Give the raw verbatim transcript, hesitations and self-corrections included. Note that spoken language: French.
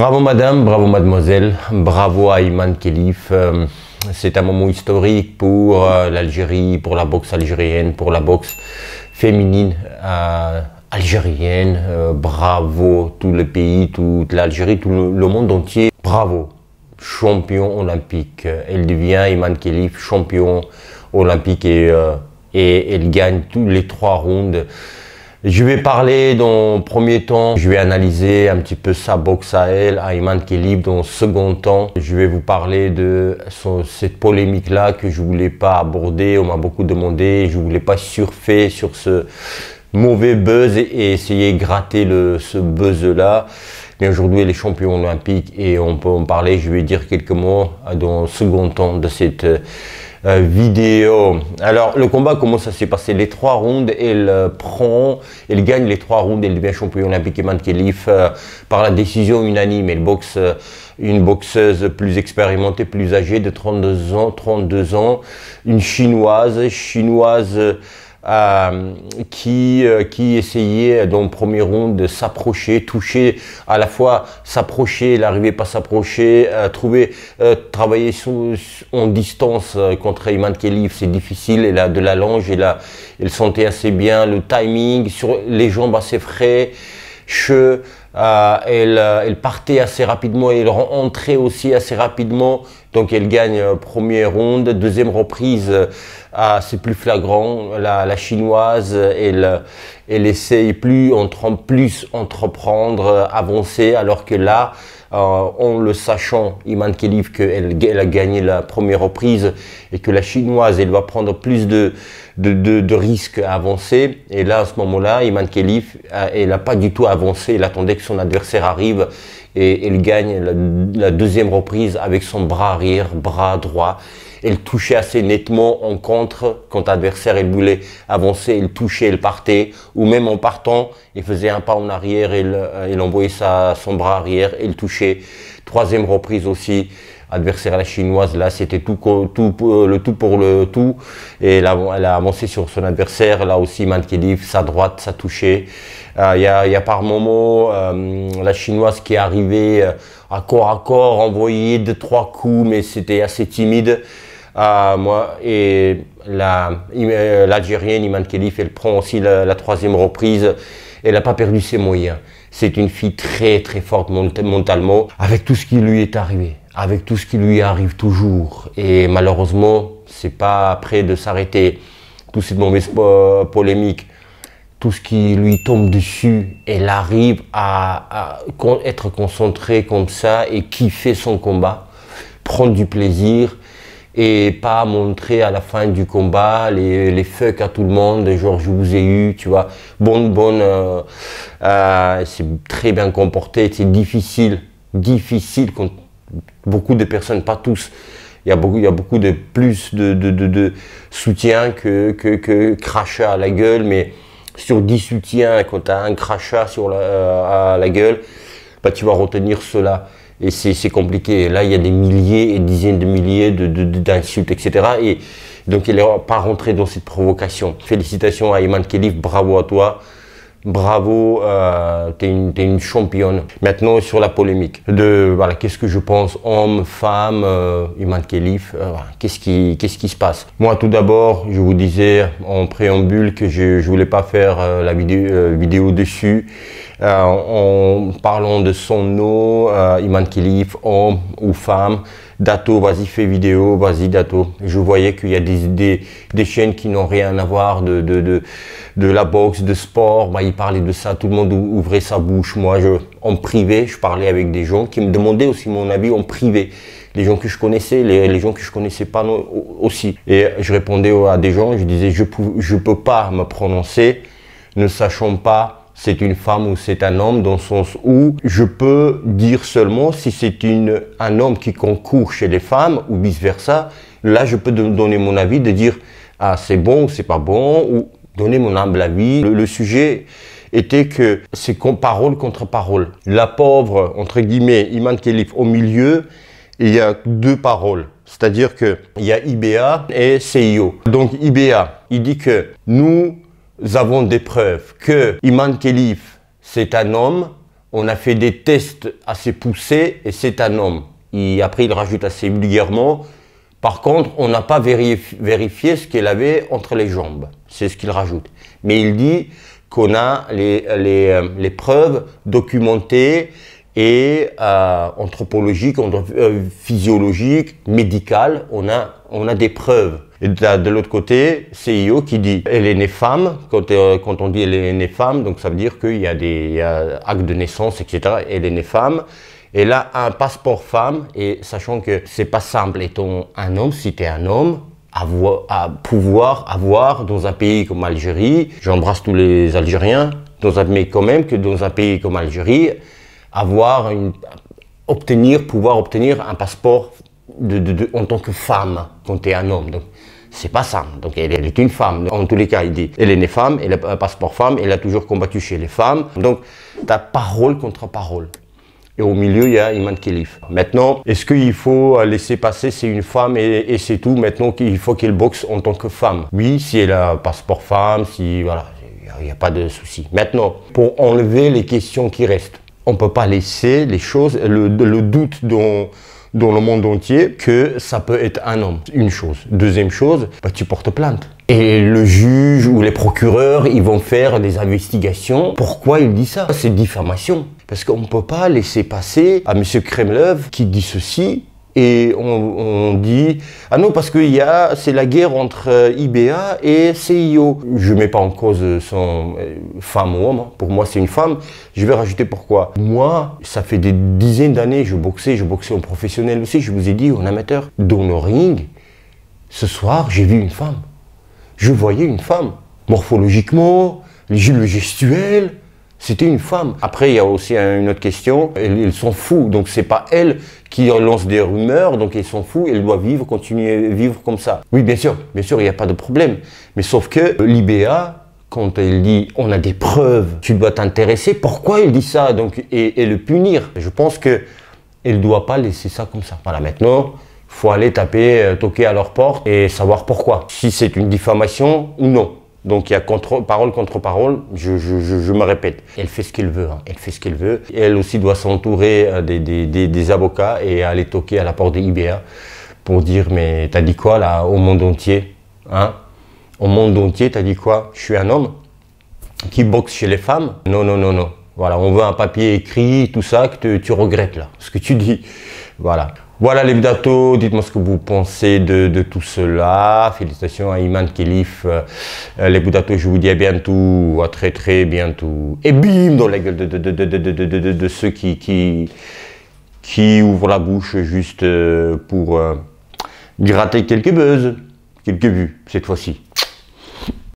Bravo madame, bravo mademoiselle, bravo à Iman Khelif. C'est un moment historique pour l'Algérie, pour la boxe algérienne, pour la boxe féminine euh, algérienne. Euh, bravo tout le pays, toute l'Algérie, tout le, le monde entier. Bravo, champion olympique. Elle devient Iman Khelif, champion olympique et, euh, et elle gagne tous les trois rounds. Je vais parler dans le premier temps, je vais analyser un petit peu sa boxe à elle, à Iman Khelif dans le second temps. Je vais vous parler de son, cette polémique-là que je ne voulais pas aborder, on m'a beaucoup demandé, je ne voulais pas surfer sur ce mauvais buzz et essayer de gratter le, ce buzz-là. Mais aujourd'hui, elle est championne olympique et on peut en parler, je vais dire quelques mots dans le second temps de cette Euh, vidéo. Alors le combat, comment ça s'est passé? Les trois rounds, elle euh, prend, elle gagne les trois rounds, elle devient championne olympique Iman Khelif euh, par la décision unanime. Elle boxe euh, une boxeuse plus expérimentée, plus âgée de trente-deux ans, trente-deux ans, une chinoise, chinoise euh, qui, euh, qui essayait dans le premier round de s'approcher, toucher, à la fois s'approcher, l'arrivée pas s'approcher, euh, trouver, euh, travailler sous, en distance euh, contre Iman Khelif, c'est difficile, elle a de la longe, elle, a, elle sentait assez bien le timing, sur les jambes assez frais, cheveux, Euh, elle, elle partait assez rapidement et elle rentrait aussi assez rapidement, donc elle gagne euh, première ronde. Deuxième reprise, euh, c'est plus flagrant, la, la chinoise, elle, elle essaye plus, entre, plus entreprendre, euh, avancer, alors que là, euh, en le sachant, Iman Khelif, qu'elle elle a gagné la première reprise et que la chinoise, elle va prendre plus de, de, de, de risques à avancer, et là, à ce moment-là, Iman Khelif, euh, elle n'a pas du tout avancé, elle attendait que son adversaire arrive et elle gagne la, la deuxième reprise avec son bras arrière, bras droit. Elle touchait assez nettement en contre, quand adversaire elle voulait avancer, elle touchait, elle partait, ou même en partant, elle faisait un pas en arrière, elle, elle envoyait sa, son bras arrière, elle touchait. Troisième reprise aussi, adversaire à la chinoise, là c'était tout, tout, le tout pour le tout, et elle a, elle a avancé sur son adversaire, là aussi Iman Khelif, sa droite, ça touchait. Il euh, y, a, y a par moments euh, la chinoise qui est arrivée euh, à corps à corps, envoyée de trois coups, mais c'était assez timide. Euh, moi et l'Algérienne la, Iman Khelif, elle prend aussi la, la troisième reprise. Elle n'a pas perdu ses moyens. C'est une fille très très forte mentalement, avec tout ce qui lui est arrivé, avec tout ce qui lui arrive toujours. Et malheureusement, c'est pas près de s'arrêter. Toute cette mauvaise euh, polémique, tout ce qui lui tombe dessus, elle arrive à, à être concentrée comme ça et kiffer son combat, prendre du plaisir et pas montrer à la fin du combat les, les fuck à tout le monde, genre je vous ai eu, tu vois, bonne, bonne, euh, euh, c'est très bien comporté, c'est difficile, difficile quand beaucoup de personnes, pas tous, il y a beaucoup, il y a beaucoup de plus de, de, de, de soutien que, que, que crachat à la gueule, mais sur dix soutiens, quand tu as un crachat sur la, euh, à la gueule, bah, tu vas retenir cela. Et c'est compliqué. Là, il y a des milliers et dizaines de milliers d'insultes, de, de, et cetera. Et donc, elle n'est pas rentrée dans cette provocation. Félicitations à Iman Khelif, bravo à toi. Bravo, euh, tu es une, t'es une championne. Maintenant, sur la polémique. De, voilà, qu'est-ce que je pense, homme, femme, euh, Iman Khelif, euh, voilà, qu'est-ce qui, qu'est-ce qui se passe? Moi, tout d'abord, je vous disais en préambule que je ne voulais pas faire euh, la vidéo, euh, vidéo dessus. Euh, en parlant de son nom, euh, Iman Khelif, homme ou femme, Dato, vas-y, fais vidéo, vas-y, Dato. Je voyais qu'il y a des, des, des chaînes qui n'ont rien à voir de, de, de, de la boxe, de sport. Bah, ils parlaient de ça, tout le monde ouvrait sa bouche. Moi, je, en privé, je parlais avec des gens qui me demandaient aussi mon avis en privé. Les gens que je connaissais, les, les gens que je connaissais pas non, aussi. Et je répondais à des gens, je disais, je peux, je peux pas me prononcer, ne sachant pas c'est une femme ou c'est un homme, dans le sens où je peux dire seulement si c'est un homme qui concourt chez les femmes ou vice-versa. Là, je peux donner mon avis, de dire ah, c'est bon ou c'est pas bon, ou donner mon humble avis. Le, le sujet était que c'est parole contre parole. La pauvre, entre guillemets, Iman Khelif, au milieu, il y a deux paroles. C'est-à-dire qu'il y a I B A et C I O. Donc I B A, il dit que nous... nous avons des preuves que Iman Khelif, c'est un homme on a fait des tests assez poussés et c'est un homme. Il, après, il rajoute assez vulgairement. Par contre, on n'a pas vérifié, vérifié ce qu'elle avait entre les jambes. C'est ce qu'il rajoute. Mais il dit qu'on a les, les, les preuves documentées et euh, anthropologiques, physiologiques, médicales. On a, on a des preuves. Et de, de l'autre côté, C I O qui dit elle est née femme. Quand, euh, quand on dit elle est née femme, donc ça veut dire qu'il y a des actes de naissance, et cetera. Elle est née femme. Et là, un passeport femme, et sachant que c'est pas simple, étant un homme, si tu es un homme, avoir, à pouvoir avoir dans un pays comme l'Algérie, j'embrasse tous les Algériens, dans un, mais quand même que dans un pays comme l'Algérie, avoir une, obtenir, pouvoir obtenir un passeport de, de, de, en tant que femme quand tu es un homme. Donc, c'est pas simple. Donc elle, elle est une femme. En tous les cas, il dit, elle est née femme, elle a un passeport femme, elle a toujours combattu chez les femmes. Donc, tu as parole contre parole. Et au milieu, il y a Imane Khelif. Maintenant, est-ce qu'il faut laisser passer, c'est une femme et, et c'est tout. Maintenant, il faut qu'elle boxe en tant que femme. Oui, si elle a un passeport femme, si voilà, il n'y a, a pas de souci. Maintenant, pour enlever les questions qui restent, on ne peut pas laisser les choses, le, le doute dont... dans le monde entier, que ça peut être un homme. Une chose. Deuxième chose, bah, tu portes plainte. Et le juge ou les procureurs, ils vont faire des investigations. Pourquoi il dit ça? C'est diffamation. Parce qu'on ne peut pas laisser passer à M. Kremlev qui dit ceci et on, on dit « Ah non, parce que c'est la guerre entre I B A et C I O. » Je ne mets pas en cause son euh, femme ou homme. Pour moi, c'est une femme. Je vais rajouter pourquoi. Moi, ça fait des dizaines d'années, je boxais, je boxais en professionnel aussi. Je vous ai dit, en amateur, dans le ring, ce soir, j'ai vu une femme. Je voyais une femme. Morphologiquement, le gestuel, c'était une femme. Après, il y a aussi une autre question. Ils s'en foutent. Donc, c'est pas elle qui lance des rumeurs. Donc, ils s'en foutent. Elle doit vivre, continuer à vivre comme ça. Oui, bien sûr. Bien sûr, il n'y a pas de problème. Mais sauf que l'I B A, quand elle dit « on a des preuves, tu dois t'intéresser », pourquoi elle dit ça donc, et, et le punir? Je pense qu'elle ne doit pas laisser ça comme ça. Voilà, maintenant, il faut aller taper, toquer à leur porte et savoir pourquoi. Si c'est une diffamation ou non. Donc il y a contre, parole contre parole, je, je, je, je me répète. Elle fait ce qu'elle veut, hein. Elle fait ce qu'elle veut. Elle aussi doit s'entourer des, des, des, des avocats et aller toquer à la porte des I B A pour dire mais t'as dit quoi là au monde entier, hein? Au monde entier t'as dit quoi? Je suis un homme qui boxe chez les femmes? Non, non, non, non. Voilà, on veut un papier écrit, tout ça, que te, tu regrettes là, ce que tu dis. Voilà. Voilà les datos, dites-moi ce que vous pensez de, de tout cela. Félicitations à Imane Khelif. Euh, les datos, je vous dis à bientôt, à très très bientôt. Et bim dans la gueule de, de, de, de, de, de, de, de ceux qui, qui, qui ouvrent la bouche juste pour euh, gratter quelques buzz, quelques vues cette fois-ci.